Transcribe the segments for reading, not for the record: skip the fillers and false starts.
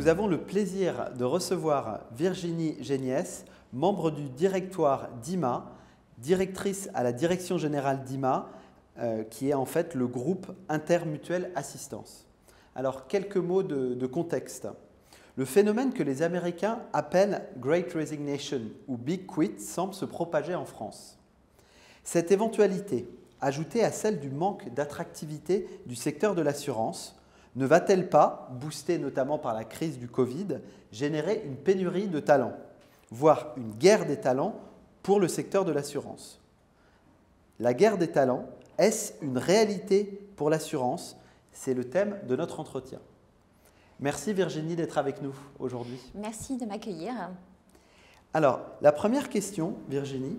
Nous avons le plaisir de recevoir Virginie Genieys, membre du directoire d'IMA, directrice à la direction générale d'IMA, qui est en fait le groupe intermutuel assistance. Alors, quelques mots de contexte. Le phénomène que les Américains appellent Great Resignation ou Big Quit semble se propager en France. Cette éventualité, ajoutée à celle du manque d'attractivité du secteur de l'assurance, ne va-t-elle pas, boostée notamment par la crise du Covid, générer une pénurie de talents, voire une guerre des talents pour le secteur de l'assurance? La guerre des talents, est-ce une réalité pour l'assurance? C'est le thème de notre entretien. Merci Virginie d'être avec nous aujourd'hui. Merci de m'accueillir. Alors, la première question, Virginie,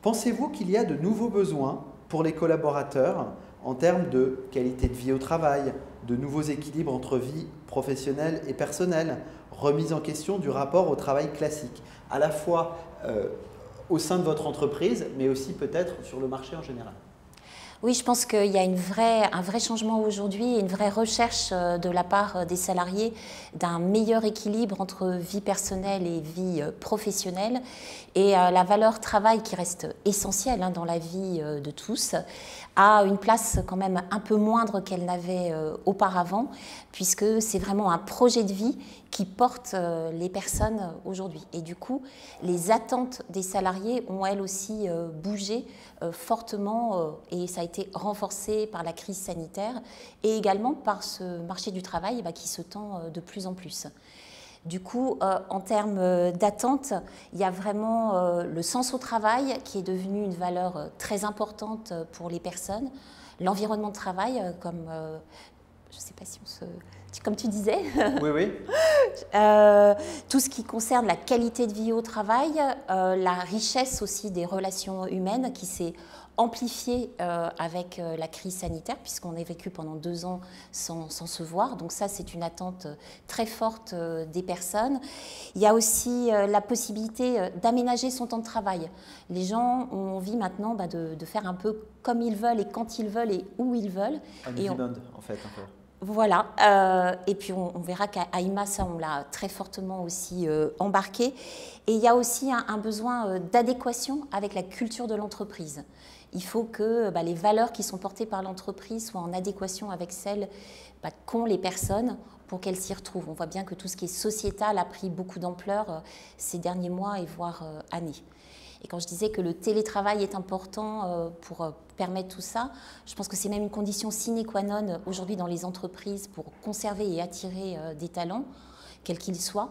pensez-vous qu'il y a de nouveaux besoins pour les collaborateurs en termes de qualité de vie au travail, de nouveaux équilibres entre vie professionnelle et personnelle, remise en question du rapport au travail classique, à la fois au sein de votre entreprise, mais aussi peut-être sur le marché en général? Oui, je pense qu'il y a un vrai changement aujourd'hui, une vraie recherche de la part des salariés d'un meilleur équilibre entre vie personnelle et vie professionnelle. Et la valeur travail, qui reste essentielle dans la vie de tous, a une place quand même un peu moindre qu'elle n'avait auparavant, puisque c'est vraiment un projet de vie qui porte les personnes aujourd'hui. Et du coup, les attentes des salariés ont elles aussi bougé fortement, et ça a été renforcé par la crise sanitaire et également par ce marché du travail qui se tend de plus en plus. Du coup, en termes d'attente, il y a vraiment le sens au travail qui est devenu une valeur très importante pour les personnes, l'environnement de travail comme... je ne sais pas si on se... Comme tu disais. Oui, oui. Tout ce qui concerne la qualité de vie au travail, la richesse aussi des relations humaines qui s'est amplifiée avec la crise sanitaire, puisqu'on a vécu pendant 2 ans sans se voir. Donc ça, c'est une attente très forte des personnes. Il y a aussi la possibilité d'aménager son temps de travail. Les gens ont envie maintenant de faire un peu comme ils veulent et quand ils veulent et où ils veulent. En fait, un peu. Voilà, et puis on verra qu'à IMA, ça on l'a très fortement aussi embarqué. Et il y a aussi un besoin d'adéquation avec la culture de l'entreprise. Il faut que les valeurs qui sont portées par l'entreprise soient en adéquation avec celles qu'ont les personnes pour qu'elles s'y retrouvent. On voit bien que tout ce qui est sociétal a pris beaucoup d'ampleur ces derniers mois et voire années. Et quand je disais que le télétravail est important pour permettre tout ça, je pense que c'est même une condition sine qua non aujourd'hui dans les entreprises pour conserver et attirer des talents, quels qu'ils soient.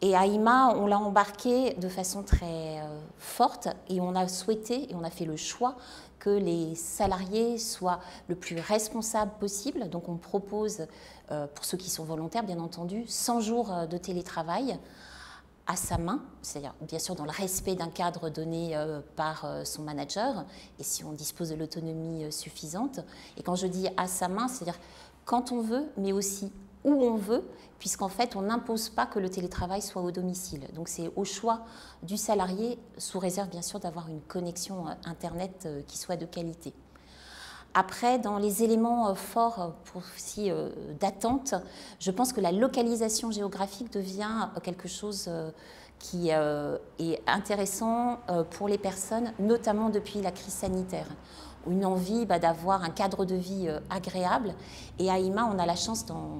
Et à IMA, on l'a embarqué de façon très forte et on a souhaité et on a fait le choix que les salariés soient le plus responsables possible. Donc on propose, pour ceux qui sont volontaires bien entendu, 100 jours de télétravail à sa main, c'est-à-dire bien sûr dans le respect d'un cadre donné par son manager, et si on dispose de l'autonomie suffisante. Et quand je dis à sa main, c'est-à-dire quand on veut, mais aussi où on veut, puisqu'en fait on n'impose pas que le télétravail soit au domicile. Donc c'est au choix du salarié, sous réserve bien sûr d'avoir une connexion Internet qui soit de qualité. Après, dans les éléments forts aussi d'attente, je pense que la localisation géographique devient quelque chose qui est intéressant pour les personnes, notamment depuis la crise sanitaire. Une envie d'avoir un cadre de vie agréable. Et à IMA, on a la chance dans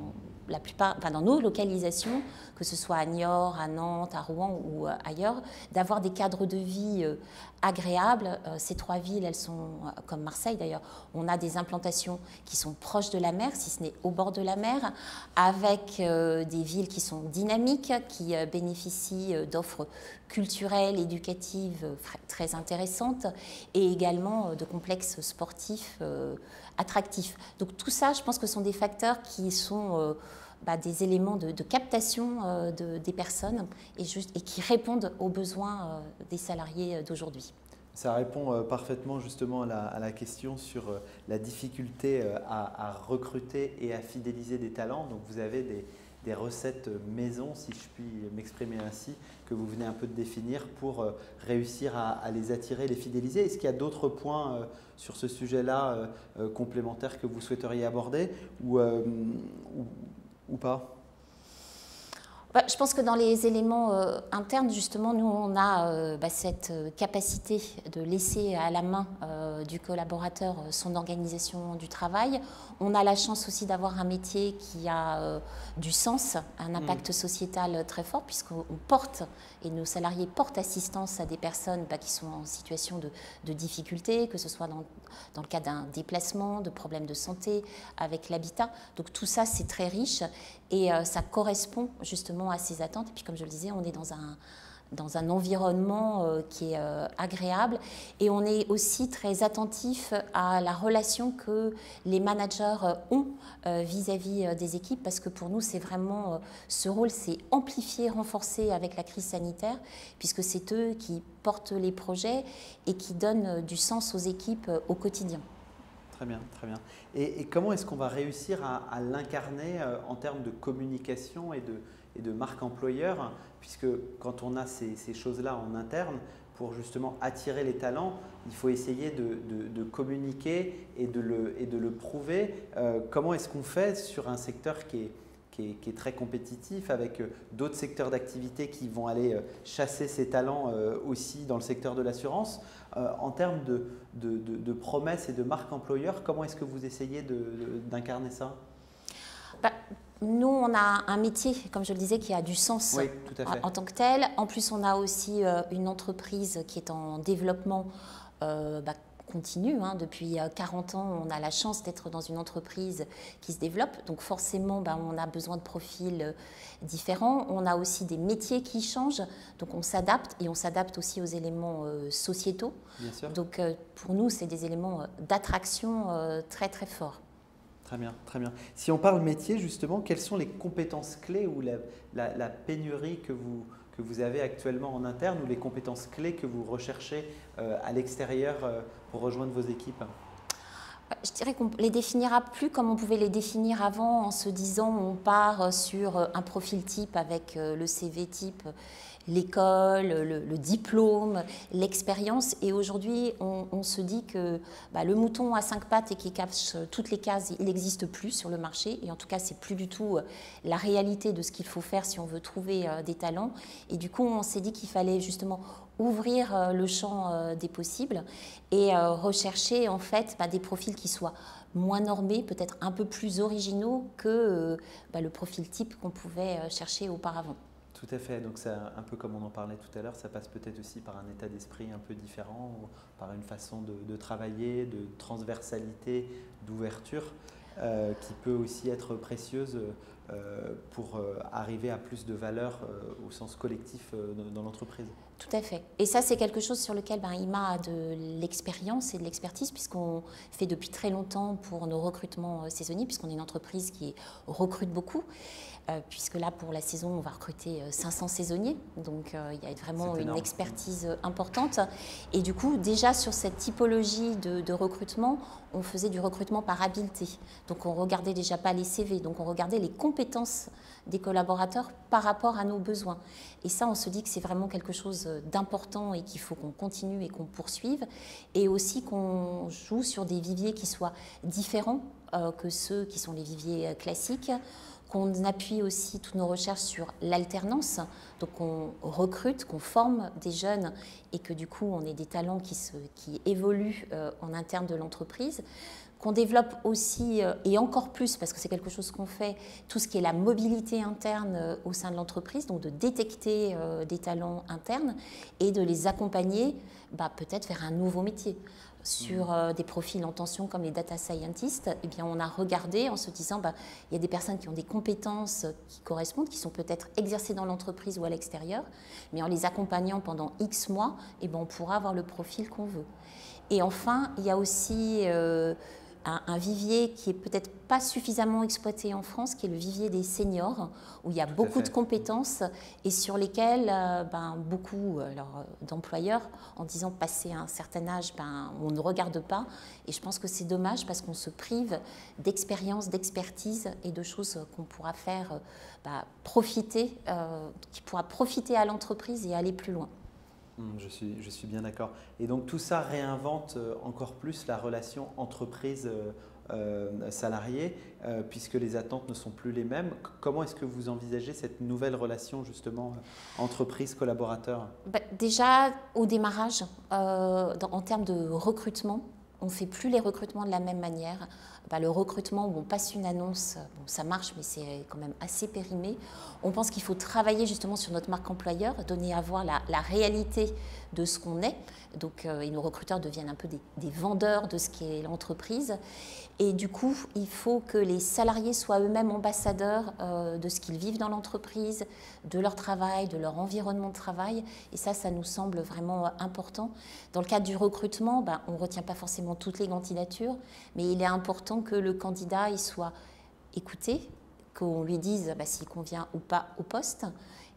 la plupart, dans nos localisations, que ce soit à Niort, à Nantes, à Rouen ou ailleurs, d'avoir des cadres de vie agréables. Ces 3 villes, elles sont, comme Marseille d'ailleurs, on a des implantations qui sont proches de la mer, si ce n'est au bord de la mer, avec des villes qui sont dynamiques, qui bénéficient d'offres culturelles, éducatives très intéressantes et également de complexes sportifs attractifs. Donc tout ça, je pense que sont des facteurs qui sont... des éléments de captation des personnes et qui répondent aux besoins des salariés d'aujourd'hui. Ça répond parfaitement justement à la question sur la difficulté à recruter et à fidéliser des talents. Donc vous avez des recettes maison, si je puis m'exprimer ainsi, que vous venez un peu de définir pour réussir à les attirer, les fidéliser. Est-ce qu'il y a d'autres points sur ce sujet-là complémentaires que vous souhaiteriez aborder ou pas? Je pense que dans les éléments internes, justement, nous, on a cette capacité de laisser à la main du collaborateur son organisation du travail. On a la chance aussi d'avoir un métier qui a du sens, un impact sociétal très fort, puisqu'on porte, et nos salariés portent assistance à des personnes qui sont en situation de difficulté, que ce soit dans le cas d'un déplacement, de problèmes de santé, avec l'habitat. Donc tout ça, c'est très riche et ça correspond justement à ses attentes. Et puis, comme je le disais, on est dans un environnement qui est agréable, et on est aussi très attentif à la relation que les managers ont vis-à-vis des équipes, parce que pour nous, c'est vraiment ce rôle s'est amplifié, renforcé avec la crise sanitaire, puisque c'est eux qui portent les projets et qui donnent du sens aux équipes au quotidien. Très bien, très bien. Et comment est-ce qu'on va réussir à l'incarner en termes de communication et de marque employeur, puisque quand on a ces choses-là en interne, pour justement attirer les talents, il faut essayer de communiquer et de le prouver. Comment est-ce qu'on fait sur un secteur qui est très compétitif, avec d'autres secteurs d'activité qui vont aller chasser ces talents aussi dans le secteur de l'assurance? En termes de promesses et de marque employeur, comment est-ce que vous essayez d'incarner ça? Nous, on a un métier, comme je le disais, qui a du sens, oui, tout à fait, en tant que tel. En plus, on a aussi une entreprise qui est en développement continue. Depuis 40 ans, on a la chance d'être dans une entreprise qui se développe. Donc forcément, on a besoin de profils différents. On a aussi des métiers qui changent. Donc on s'adapte, et on s'adapte aussi aux éléments sociétaux. Bien sûr. Donc pour nous, c'est des éléments d'attraction très très forts. Très bien, très bien. Si on parle métier, justement, quelles sont les compétences clés ou la pénurie que vous avez actuellement en interne, ou les compétences clés que vous recherchez à l'extérieur pour rejoindre vos équipes? Je dirais qu'on les définira plus comme on pouvait les définir avant, en se disant on part sur un profil type avec le CV type, l'école, le diplôme, l'expérience. Et aujourd'hui, on se dit que le mouton à 5 pattes et qui cache toutes les cases, il n'existe plus sur le marché. Et en tout cas, c'est plus du tout la réalité de ce qu'il faut faire si on veut trouver des talents. Et du coup, on s'est dit qu'il fallait justement ouvrir le champ des possibles et rechercher en fait des profils qui soient moins normés, peut-être un peu plus originaux que le profil type qu'on pouvait chercher auparavant. Tout à fait, donc ça, un peu comme on en parlait tout à l'heure, ça passe peut-être aussi par un état d'esprit un peu différent, ou par une façon de travailler, de transversalité, d'ouverture qui peut aussi être précieuse pour arriver à plus de valeur au sens collectif dans l'entreprise. Tout à fait. Et ça, c'est quelque chose sur lequel IMA a de l'expérience et de l'expertise, puisqu'on fait depuis très longtemps pour nos recrutements saisonniers, puisqu'on est une entreprise qui recrute beaucoup, puisque là, pour la saison, on va recruter 500 saisonniers. Donc, il y a vraiment une expertise importante. Et du coup, déjà sur cette typologie de recrutement, on faisait du recrutement par habileté. Donc, on ne regardait déjà pas les CV, donc on regardait les compétences des collaborateurs par rapport à nos besoins. Et ça, on se dit que c'est vraiment quelque chose d'important et qu'il faut qu'on continue et qu'on poursuive, et aussi qu'on joue sur des viviers qui soient différents que ceux qui sont les viviers classiques, qu'on appuie aussi toutes nos recherches sur l'alternance, donc qu'on recrute, qu'on forme des jeunes et que du coup on ait des talents qui évoluent en interne de l'entreprise, qu'on développe aussi, et encore plus parce que c'est quelque chose qu'on fait, tout ce qui est la mobilité interne au sein de l'entreprise, donc de détecter des talents internes et de les accompagner peut-être vers un nouveau métier. Sur des profils en tension comme les data scientists, eh bien, on a regardé en se disant il y a des personnes qui ont des compétences qui correspondent, qui sont peut-être exercées dans l'entreprise ou à l'extérieur, mais en les accompagnant pendant X mois, eh bien, on pourra avoir le profil qu'on veut. Et enfin, il y a aussi un vivier qui est peut-être pas suffisamment exploité en France, qui est le vivier des seniors, où il y a beaucoup de compétences et sur lesquelles beaucoup d'employeurs, en disant passer un certain âge, on ne regarde pas. Et je pense que c'est dommage parce qu'on se prive d'expérience, d'expertise et de choses qu'on pourra faire profiter, qui pourra profiter à l'entreprise et aller plus loin. Je suis bien d'accord. Et donc tout ça réinvente encore plus la relation entreprise salariés, puisque les attentes ne sont plus les mêmes. Comment est-ce que vous envisagez cette nouvelle relation justement entreprise-collaborateur? Déjà au démarrage, en termes de recrutement, on ne fait plus les recrutements de la même manière. Le recrutement où on passe une annonce, ça marche, mais c'est quand même assez périmé. On pense qu'il faut travailler justement sur notre marque employeur, donner à voir la réalité de ce qu'on est. Donc, et nos recruteurs deviennent un peu des vendeurs de ce qu'est l'entreprise. Et du coup, il faut que les salariés soient eux-mêmes ambassadeurs de ce qu'ils vivent dans l'entreprise, de leur travail, de leur environnement de travail. Et ça, ça nous semble vraiment important. Dans le cadre du recrutement, on ne retient pas forcément toutes les candidatures, mais il est important que le candidat il soit écouté, qu'on lui dise s'il convient ou pas au poste,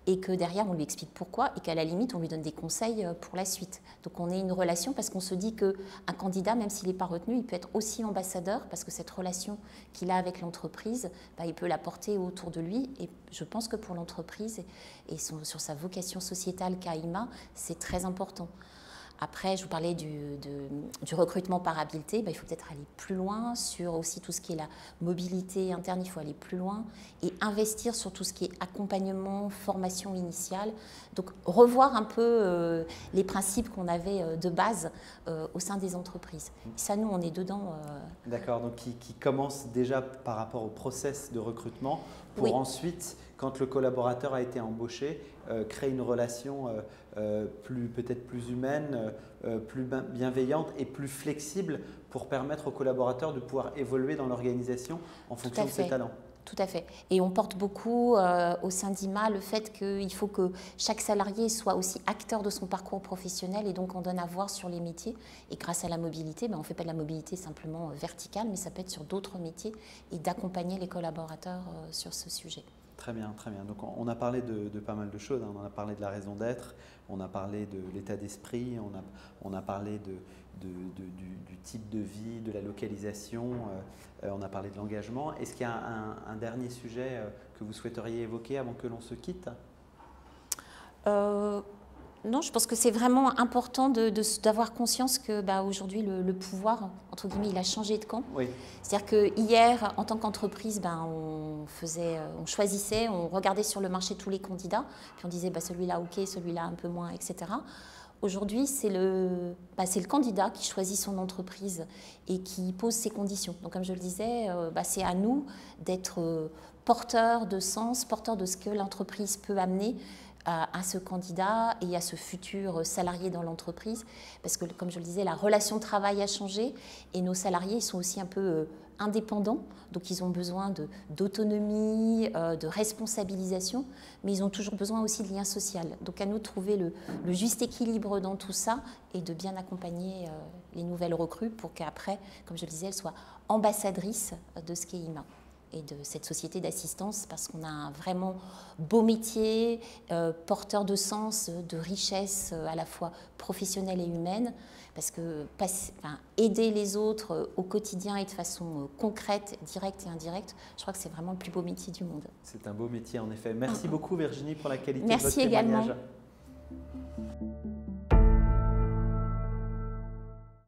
et que derrière on lui explique pourquoi, et qu'à la limite on lui donne des conseils pour la suite. Donc on est une relation, parce qu'on se dit qu'un candidat, même s'il n'est pas retenu, il peut être aussi ambassadeur, parce que cette relation qu'il a avec l'entreprise, il peut la porter autour de lui. Et je pense que pour l'entreprise et sur sa vocation sociétale qu'a IMA, c'est très important. Après, je vous parlais du recrutement par habileté. Il faut peut-être aller plus loin sur aussi tout ce qui est la mobilité interne. Il faut aller plus loin et investir sur tout ce qui est accompagnement, formation initiale. Donc, revoir un peu les principes qu'on avait de base au sein des entreprises. Et ça, nous, on est dedans. D'accord, donc qui commence déjà par rapport au process de recrutement pour ensuite, quand le collaborateur a été embauché, créer une relation peut-être plus humaine, plus bienveillante et plus flexible pour permettre aux collaborateurs de pouvoir évoluer dans l'organisation en fonction de ses talents. Tout à fait. Et on porte beaucoup au sein d'IMA le fait qu'il faut que chaque salarié soit aussi acteur de son parcours professionnel, et donc on donne à voir sur les métiers. Et grâce à la mobilité, on ne fait pas de la mobilité simplement verticale, mais ça peut être sur d'autres métiers, et d'accompagner les collaborateurs sur ce sujet. Très bien, très bien. Donc on a parlé de pas mal de choses. On a parlé de la raison d'être, on a parlé de l'état d'esprit, on a parlé du type de vie, de la localisation, on a parlé de l'engagement. Est-ce qu'il y a un dernier sujet que vous souhaiteriez évoquer avant que l'on se quitte ? Non, je pense que c'est vraiment important d'avoir conscience que aujourd'hui le pouvoir, entre guillemets, il a changé de camp. Oui. C'est-à-dire qu'hier, en tant qu'entreprise, on choisissait, on regardait sur le marché tous les candidats, puis on disait celui-là ok, celui-là un peu moins, etc. Aujourd'hui, c'est le candidat qui choisit son entreprise et qui pose ses conditions. Donc, comme je le disais, c'est à nous d'être porteurs de sens, porteurs de ce que l'entreprise peut amener à ce candidat et à ce futur salarié dans l'entreprise, parce que comme je le disais, la relation de travail a changé et nos salariés sont aussi un peu indépendants, donc ils ont besoin d'autonomie, de responsabilisation, mais ils ont toujours besoin aussi de lien social. Donc à nous de trouver le juste équilibre dans tout ça et de bien accompagner les nouvelles recrues pour qu'après, comme je le disais, elles soient ambassadrices de ce qu'est IMA et de cette société d'assistance, parce qu'on a un vraiment beau métier, porteur de sens, de richesse à la fois professionnelle et humaine, parce que aider les autres au quotidien et de façon concrète, directe et indirecte, je crois que c'est vraiment le plus beau métier du monde. C'est un beau métier en effet. Merci beaucoup Virginie pour la qualité de votre témoignage. Merci également.